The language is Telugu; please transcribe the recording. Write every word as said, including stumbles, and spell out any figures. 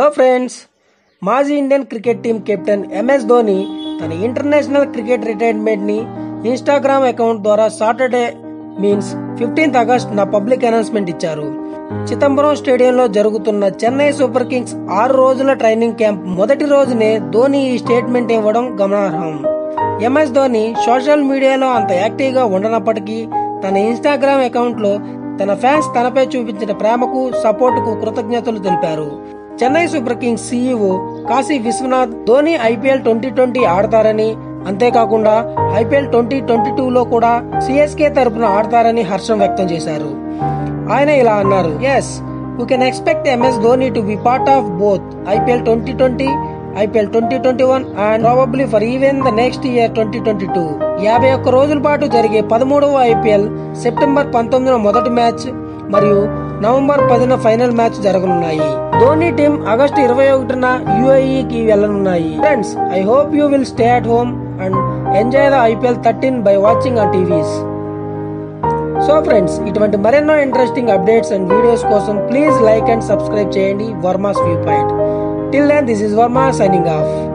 హలో ఫ్రెండ్స్, మాజీ Indian cricket team captain M S Dhoni తన ఇంటర్నేషనల్ క్రికెట్ రిటైర్మెంట్ ని ఇన్స్టాగ్రామ్ అకౌంట్ ద్వారా సాటర్డే మీన్స్ ఫిఫ్టీన్త్ ఆగస్టున పబ్లిక్ అనౌన్స్మెంట్ ఇచ్చారు. చిదంబరం స్టేడియంలో జరుగుతున్న చెన్నై సూపర్ కింగ్స్ ఆరు రోజుల ట్రైనింగ్ క్యాంప్ మొదటి రోజునే ధోని ఈ స్టేట్మెంట్ ఇవ్వడం గమనార్హం. ఎంఎస్ ధోని సోషల్ మీడియాలో అంత యాక్టివ్ గా ఉండనప్పటికీ తన ఇన్స్టాగ్రామ్ అకౌంట్ లో తన ఫ్యాన్స్ తనపై చూపించిన ప్రేమకు, సపోర్టుకు కృతజ్ఞతలు తెలిపారు. Chennai super kings CEO Kashi Vishwanath Dhoni IPL twenty twenty ఆడతారని, అంతేకాకుండా ఐపీఎల్ ట్వంటీ ట్వంటీ టూ లో కూడా సిఎస్కే తరపున ఆడతారని హర్షం వ్యక్తం చేశారు. ఆయన ఇలా అన్నారు: yes you can expect M S Dhoni to be part of both IPL twenty twenty IPL twenty twenty one and probably for even the next year twenty twenty two. యాభై ఒక్క రోజుల పాటు జరిగే పదమూడవ ఐపీఎల్ సెప్టెంబర్ పంతొమ్మిదిన మొదటి మ్యాచ్ మరియు నవంబర్ పదిన ఫైనల్ మ్యాచ్ జరగనున్నాయి. ధోని టీమ్ ఆగస్టు ఇరవై ఒకటిన యూఏఈ కి వెళ్లనున్నాయి. Friends, I hope you will stay at home and enjoy the IPL thirteen by watching our TVs. So friends, ఇటువంటి మరెన్నో ఇంట్రెస్టింగ్ అప్డేట్స్ అండ్ వీడియోస్ కోసం ప్లీజ్ లైక్ అండ్ సబ్స్క్రైబ్ చేయండి Varma's view point. Till then, this is Verma signing off.